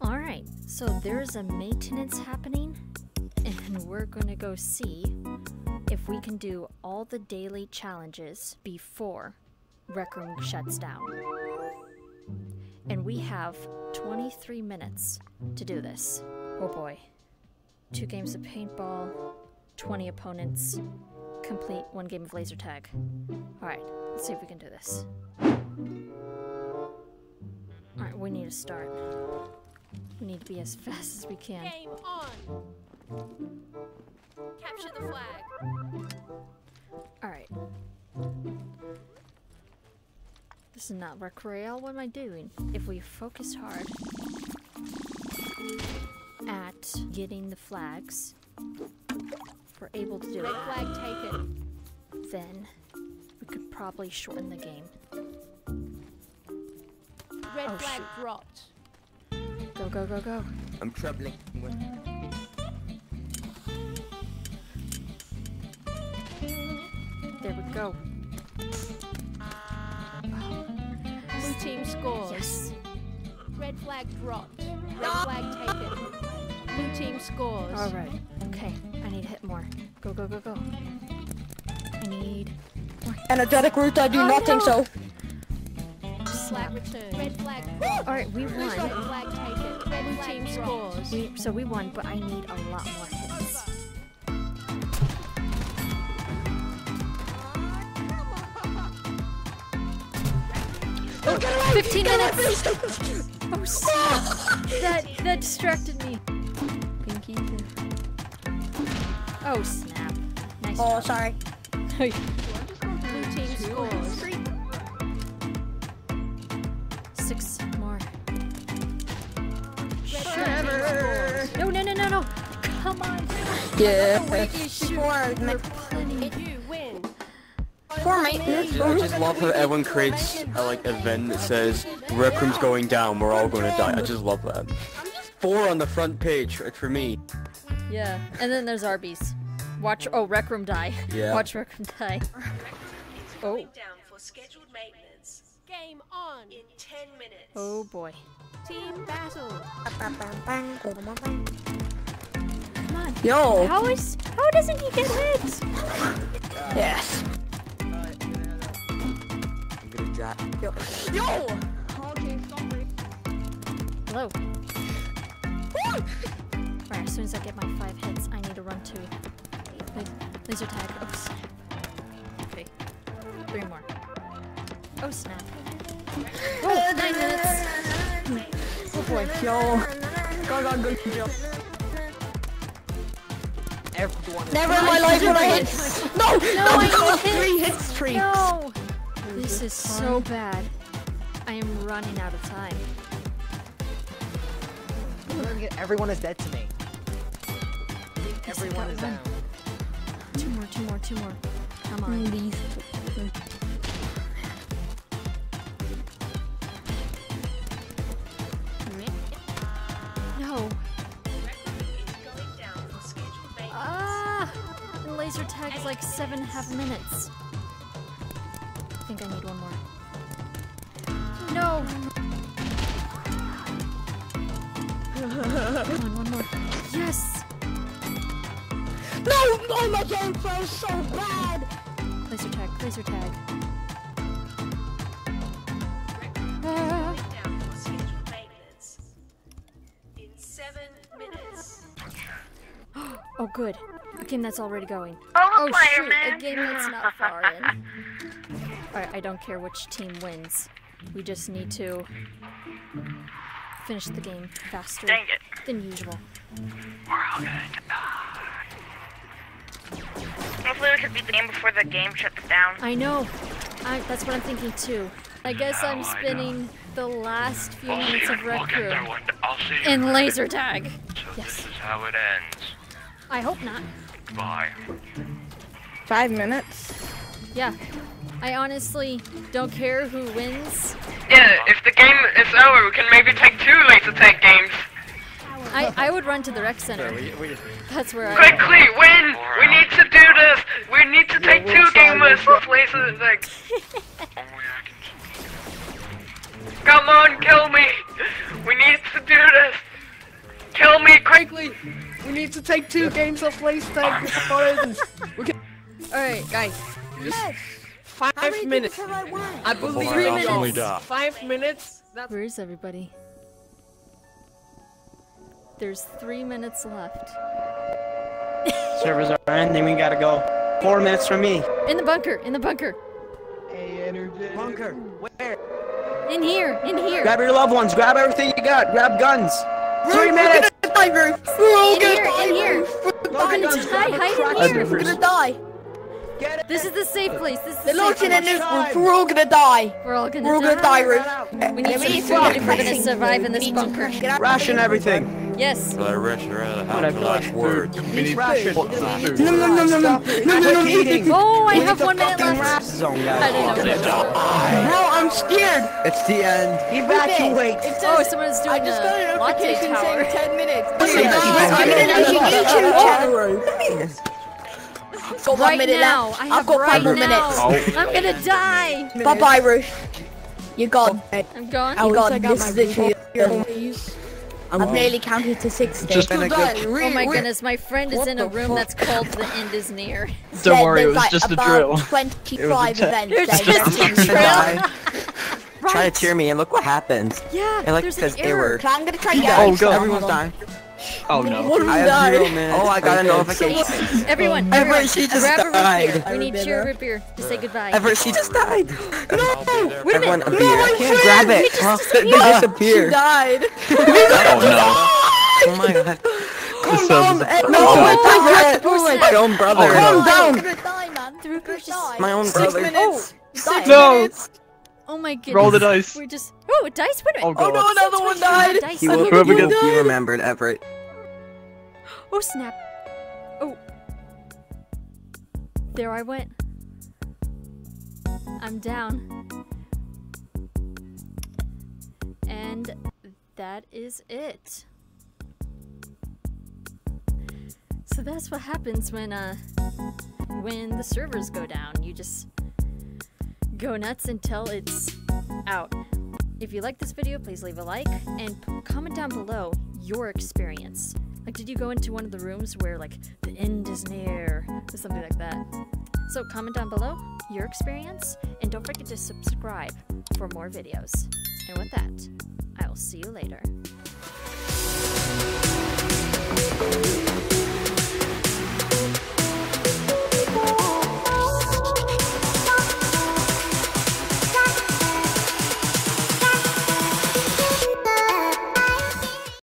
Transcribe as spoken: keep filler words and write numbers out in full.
All right, so there's a maintenance happening, and we're gonna go see if we can do all the daily challenges before Rec Room shuts down. And we have twenty-three minutes to do this. Oh boy. Two games of paintball, twenty opponents, complete one game of laser tag. All right, let's see if we can do this. All right, we need to start. We need to be as fast as we can. Game on! Capture the flag! All right. This is not recreal. What am I doing? If we focus hard at getting the flags, if we're able to do Red it. Red flag taken. Then we could probably shorten the game. Red oh, flag shoot. dropped. Go, go, go, go. I'm troubling. There we go. Blue team scores. Yes. Red flag dropped. Red flag taken. Blue team scores. All right. Okay. I need to hit more. Go, go, go, go. I need more. EnergeticRuth, I do oh, not no. think so. Flag return. Red flag. All right, we won. Red flag taken. Red Blue team scores. We, so we won, but I need a lot more hits. Oh, get away, Fifteen get minutes. Away, oh, stop. that that distracted me. Pinky. Oh snap. Nice. Oh, job. sorry. Blue team scores. Three. Six more. Sure. No, no, no, no, no. Come on. Yeah. You win. Four maintenance. I just love how everyone creates a like event that says Rec Room's going down. We're all going to die. I just love that. Four on the front page for me. Yeah. And then there's Arby's. Watch. Oh, Rec Room die. Yeah. Watch Rec Room die. Oh. Game on in ten minutes. Oh boy. Team battle. Come on. Yo. How is? How doesn't he get hit? Yes. I'm gonna drop. Yo. Yo. Okay, sorry. Hello. Alright, as soon as I get my five hits, I need to run to laser tag. Oops. Okay. Three more. Oh snap. Oh, nine minutes. Oh boy. Yo. Go, go, go, yo. Everyone Never in my life would I hit. No! No, no I got three hit streaks. No! This is so bad. I am running out of time. Everyone is dead to me. Everyone is down. Two more, two more, two more. Come on. Please. Laser tag is like seven and a half minutes. I think I need one more. No! Come on, one more. Yes! No! Oh, my game feels so bad! Laser tag, laser tag. Ah. In seven minutes. Oh, good. A game that's already going. Oh, oh shoot, man. A game that's not far in. Alright, I don't care which team wins. We just need to finish the game faster Dang it. than usual. We're all gonna die. Hopefully we could beat the game before the game shuts down. I know. I, that's what I'm thinking too. I guess no, I'm spinning the last few I'll minutes of Rec Room we'll in right. laser tag. So yes. This is how it ends. I hope not. Bye. Five minutes? Yeah. I honestly don't care who wins. Yeah, if the game is over, we can maybe take two laser tag games. I, I would run to the rec center. So we, we, That's where quickly, I- Quickly, win! We need to do this! We need to take yeah, we'll two gamers with laser tag. Come on, kill me! We need to do this! likely we need to take two games of place time photos. Alright, guys. Yes. Five How minutes. I, I believe three minutes. Five minutes. That's Where is everybody? There's three minutes left. Servers are ending. We gotta go. Four minutes from me. In the bunker. In the bunker. Hey, energetic. Bunker. Where? In here. In here. Grab your loved ones. Grab everything you got. Grab guns. We're three minutes. We're gonna die. We're all gonna die. In here. We're gonna die. Hide in here. We're gonna die. This is the safe place. This is the safe place. In this roof. We're all gonna die. We're all gonna die. We're all gonna die, Ruth. We need to survive. We're gonna survive in this bunker. Ration everything. Yes. I ration her out of the house. Last word. We need ration. No, no, no, no, no, no, no. Oh, I have one minute left. I don't know. No, I'm scared. It's the end. Evacuate. Oh, someone's doing a latte tower. I just got a notification saying ten minutes. I'm gonna notification tower. Got right one minute now, left. I have I've got right five more minutes. Oh. I'm gonna die. Bye bye, Ruth. You're gone. I'm gone. I'm gone. This is literally. I've oh. nearly counted to sixty. Just oh my goodness, my friend is what in a room fuck? that's called The End Is Near. Don't worry, it was like just a drill. twenty-five events. It's just a drill. Right. Try to cheer me and look what happens. Yeah, and like says an error. I'm gonna try again. Oh, go. Everyone's dying. Oh no! I have zero minutes. Oh, I got okay. a notification. Everyone, everyone, she just grab died. A root beer. We need cheer root beer to say goodbye. Ever, she just died. No, wait a minute. No, I can't grab it. They disappeared. She died. Oh no! Oh my god! Calm down, Ed. No, my own brother. Calm down. My own brother. Six minutes. No. Oh my goodness. Roll the dice. We're just. Oh, a dice? Wait a minute. Oh, oh no, another so one died. Dice. He will forever get. He remembered Everett. Oh snap. Oh. There I went. I'm down. And that is it. So that's what happens when uh when the servers go down. You just go nuts until it's out. If you like this video, please leave a like and comment down below your experience. Like, did you go into one of the rooms where like the end is near or something like that? So comment down below your experience and don't forget to subscribe for more videos. And with that, I will see you later.